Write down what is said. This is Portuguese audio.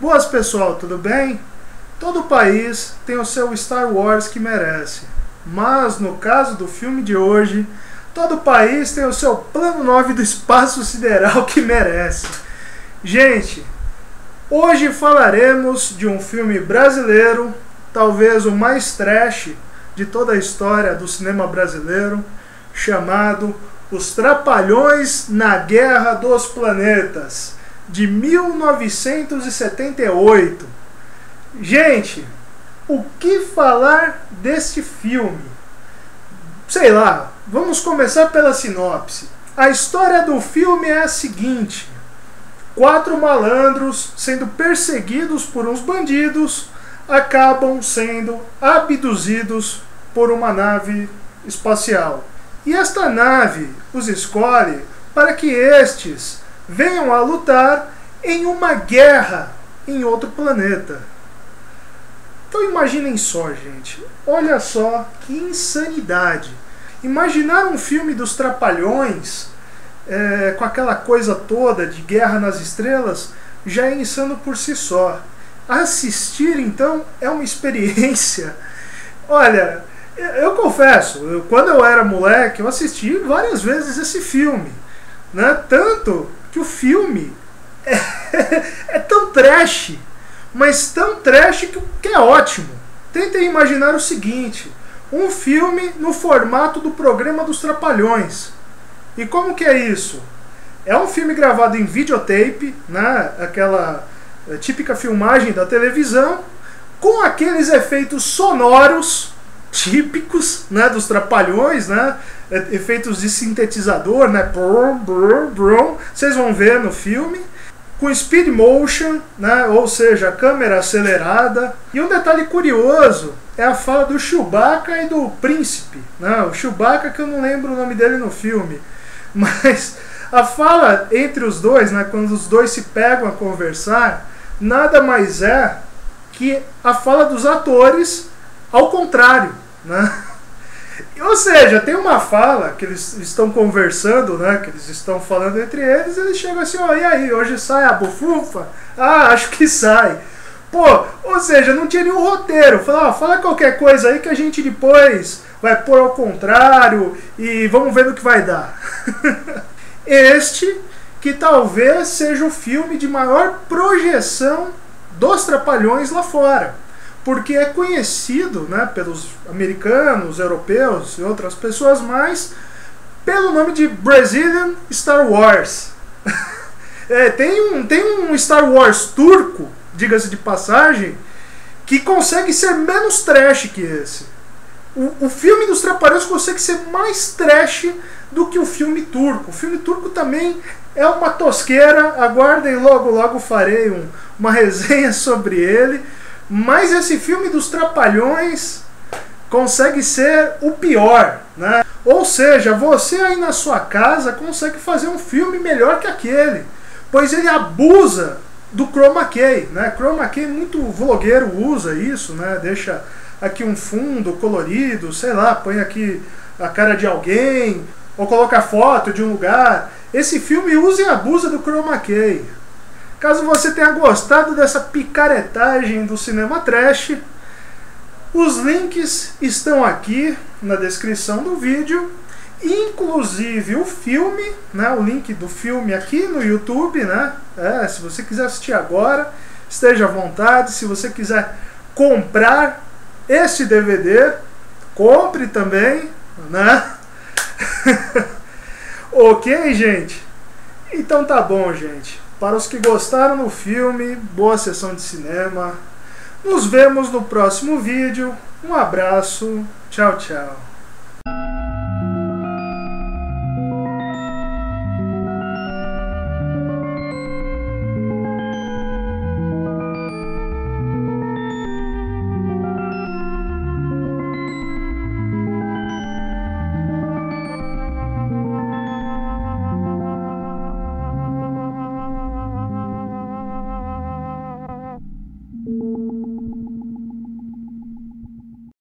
Boas pessoal, tudo bem? Todo país tem o seu Star Wars que merece, mas no caso do filme de hoje, todo país tem o seu Plano 9 do Espaço Sideral que merece. Gente, hoje falaremos de um filme brasileiro, talvez o mais trash de toda a história do cinema brasileiro, chamado Os Trapalhões na Guerra dos Planetas, de 1978. Gente, o que falar desse filme? Sei lá, vamos começar pela sinopse. A história do filme é a seguinte: quatro malandros, sendo perseguidos por uns bandidos, acabam sendo abduzidos por uma nave espacial. E esta nave os escolhe para que estes venham a lutar em uma guerra em outro planeta. Então imaginem só, gente. Olha só que insanidade. Imaginar um filme dos Trapalhões com aquela coisa toda de guerra nas estrelas já é insano por si só. Assistir, então, é uma experiência. Olha, eu confesso, quando eu era moleque, eu assisti várias vezes esse filme, né? Tanto que o filme é tão trash, mas tão trash que é ótimo. Tentem imaginar o seguinte: um filme no formato do programa dos Trapalhões. E como que é isso? É um filme gravado em videotape, né? Aquela típica filmagem da televisão, com aqueles efeitos sonoros típicos, né, dos Trapalhões, né? Efeitos de sintetizador, né? Brum, brum, brum. Vocês vão ver no filme. Com speed motion, né? Ou seja, câmera acelerada. E um detalhe curioso é a fala do Chewbacca e do príncipe, né? O Chewbacca, que eu não lembro o nome dele no filme, mas a fala entre os dois, né, quando os dois se pegam a conversar, nada mais é que a fala dos atores ao contrário, né? Ou seja, tem uma fala que eles estão conversando, né, que eles estão falando entre eles, eles chegam assim: ó, e aí, hoje sai a bufufa? Ah, acho que sai. Pô, ou seja, não tinha nenhum roteiro. Fala, ó, fala qualquer coisa aí que a gente depois vai pôr ao contrário e vamos ver no que vai dar. Este que talvez seja o filme de maior projeção dos Trapalhões lá fora, porque é conhecido, né, pelos americanos, europeus e outras pessoas mais, pelo nome de Brazilian Star Wars. Tem um Star Wars turco, diga-se de passagem, que consegue ser menos trash que esse. O filme dos Trapalhões consegue ser mais trash do que o filme turco. O filme turco também é uma tosqueira. Aguardem, logo farei uma resenha sobre ele. Mas esse filme dos Trapalhões consegue ser o pior, né? Ou seja, você aí na sua casa consegue fazer um filme melhor que aquele, pois ele abusa do Chroma Key, né? Chroma Key, muito vlogueiro usa isso, né? Deixa aqui um fundo colorido, sei lá, põe aqui a cara de alguém, ou coloca foto de um lugar. Esse filme usa e abusa do Chroma Key. Caso você tenha gostado dessa picaretagem do cinema trash, os links estão aqui na descrição do vídeo, inclusive o filme, né, o link do filme aqui no YouTube, né? Se você quiser assistir agora, esteja à vontade. Se você quiser comprar esse DVD, compre também, né? Ok, gente? Então tá bom, gente. Para os que gostaram do filme, boa sessão de cinema. Nos vemos no próximo vídeo. Um abraço. Tchau, tchau.